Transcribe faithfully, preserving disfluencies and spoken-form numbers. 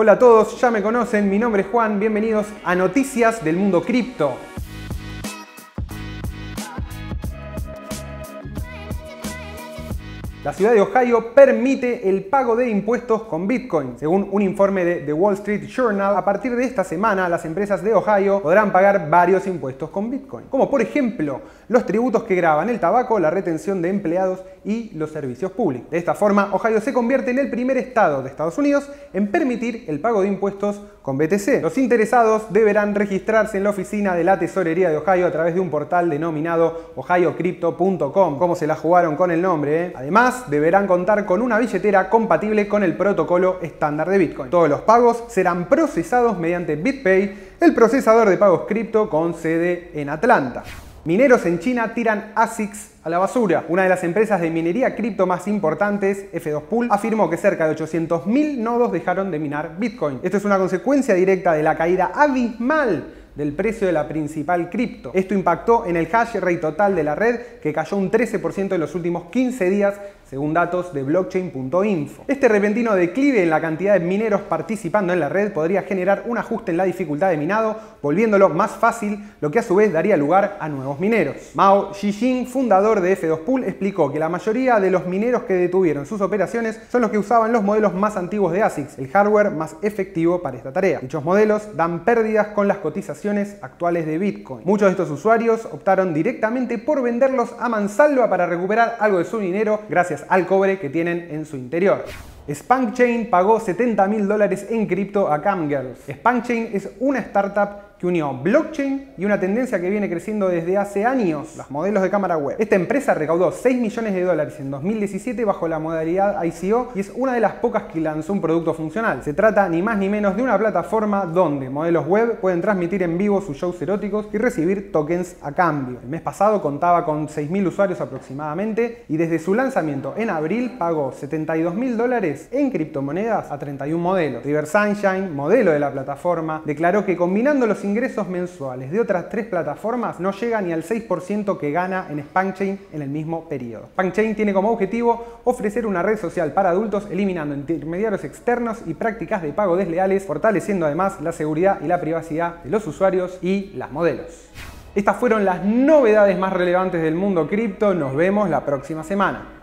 Hola a todos, ya me conocen, mi nombre es Juan, bienvenidos a Noticias del Mundo Cripto. La ciudad de Ohio permite el pago de impuestos con Bitcoin. Según un informe de The Wall Street Journal, a partir de esta semana las empresas de Ohio podrán pagar varios impuestos con Bitcoin, como por ejemplo los tributos que gravan el tabaco, la retención de empleados y los servicios públicos. De esta forma, Ohio se convierte en el primer estado de Estados Unidos en permitir el pago de impuestos con B T C. Los interesados deberán registrarse en la oficina de la Tesorería de Ohio a través de un portal denominado Ohio Crypto punto com. ¿Cómo se la jugaron con el nombre, eh? Además, deberán contar con una billetera compatible con el protocolo estándar de Bitcoin. Todos los pagos serán procesados mediante BitPay, el procesador de pagos cripto con sede en Atlanta. Mineros en China tiran A S I Cs a la basura. Una de las empresas de minería cripto más importantes, F dos Pool, afirmó que cerca de ochocientos mil nodos dejaron de minar Bitcoin. Esto es una consecuencia directa de la caída abismal del precio de la principal cripto. Esto impactó en el hash rate total de la red, que cayó un trece por ciento en los últimos quince días, según datos de Blockchain punto info. Este repentino declive en la cantidad de mineros participando en la red podría generar un ajuste en la dificultad de minado, volviéndolo más fácil, lo que a su vez daría lugar a nuevos mineros. Mao Xijin, fundador de F dos Pool, explicó que la mayoría de los mineros que detuvieron sus operaciones son los que usaban los modelos más antiguos de A S I Cs, el hardware más efectivo para esta tarea. Dichos modelos dan pérdidas con las cotizaciones actuales de Bitcoin. Muchos de estos usuarios optaron directamente por venderlos a mansalva para recuperar algo de su dinero gracias al cobre que tienen en su interior. SpankChain pagó setenta mil dólares en cripto a Camgirls. SpankChain es una startup que unió blockchain y una tendencia que viene creciendo desde hace años, los modelos de cámara web. Esta empresa recaudó seis millones de dólares en dos mil diecisiete bajo la modalidad I C O y es una de las pocas que lanzó un producto funcional. Se trata ni más ni menos de una plataforma donde modelos web pueden transmitir en vivo sus shows eróticos y recibir tokens a cambio. El mes pasado contaba con seis mil usuarios aproximadamente y desde su lanzamiento en abril pagó setenta y dos mil dólares en criptomonedas a treinta y un modelos. River Sunshine, modelo de la plataforma, declaró que combinando los ingresos mensuales de otras tres plataformas no llega ni al seis por ciento que gana en SpankChain en el mismo periodo. SpankChain tiene como objetivo ofrecer una red social para adultos, eliminando intermediarios externos y prácticas de pago desleales, fortaleciendo además la seguridad y la privacidad de los usuarios y las modelos. Estas fueron las novedades más relevantes del mundo cripto. Nos vemos la próxima semana.